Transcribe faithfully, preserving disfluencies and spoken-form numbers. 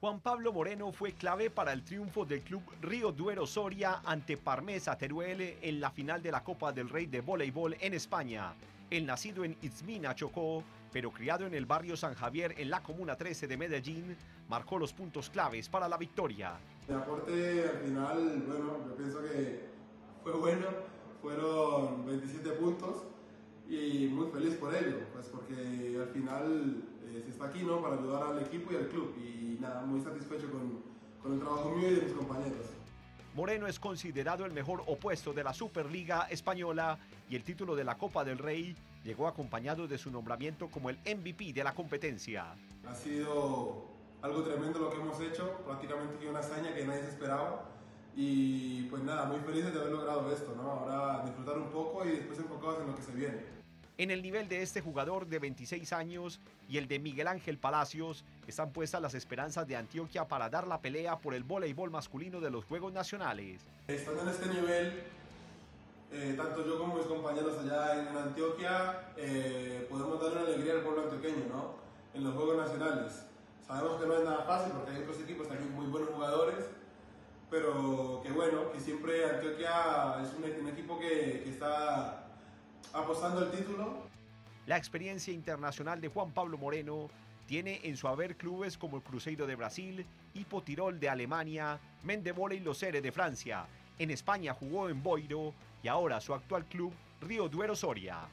Juan Pablo Moreno fue clave para el triunfo del club Río Duero Soria ante Parmesa Teruel en la final de la Copa del Rey de Voleibol en España. El nacido en Izmina, Chocó, pero criado en el barrio San Javier en la Comuna trece de Medellín, marcó los puntos claves para la victoria. El aporte al final, bueno, yo pienso que fue bueno, fueron veintisiete puntos y muy feliz por ello, pues porque al final eh, se está aquí, ¿no?, para ayudar al equipo y al club, y nada, muy satisfecho con, con el trabajo mío y de mis compañeros. Moreno es considerado el mejor opuesto de la Superliga Española y el título de la Copa del Rey llegó acompañado de su nombramiento como el M V P de la competencia. Ha sido algo tremendo lo que hemos hecho, prácticamente una hazaña que nadie se esperaba. Y pues nada, muy felices de haber logrado esto, ¿no? Ahora disfrutar un poco y después enfocados en lo que se viene. En el nivel de este jugador de veintiséis años y el de Miguel Ángel Palacios están puestas las esperanzas de Antioquia para dar la pelea por el voleibol masculino de los Juegos Nacionales. Estando en este nivel, eh, tanto yo como mis compañeros allá en Antioquia, eh, podemos darle una alegría al pueblo antioqueño, ¿no?, en los Juegos Nacionales. Sabemos que no es nada fácil porque hay otros equipos también muy buenos jugadores, pero que bueno, que siempre Antioquia es un, un equipo que, que está apostando al título. La experiencia internacional de Juan Pablo Moreno tiene en su haber clubes como el Cruzeiro de Brasil, Hipotirol de Alemania, Mendebola y Los Eres de Francia. En España jugó en Boiro y ahora su actual club Río Duero Soria.